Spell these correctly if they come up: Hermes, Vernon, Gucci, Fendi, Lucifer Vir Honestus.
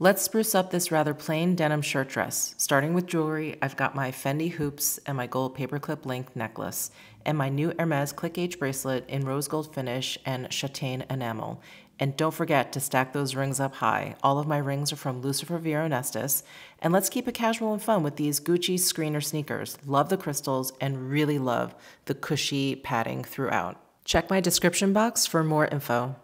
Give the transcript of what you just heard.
Let's spruce up this rather plain denim shirt dress. Starting with jewelry, I've got my Fendi hoops and my gold paperclip length necklace and my new Hermes click H bracelet in rose gold finish and châtain enamel. And don't forget to stack those rings up high. All of my rings are from Lucifer Vir Honestus. And let's keep it casual and fun with these Gucci screener sneakers. Love the crystals and really love the cushy padding throughout. Check my description box for more info.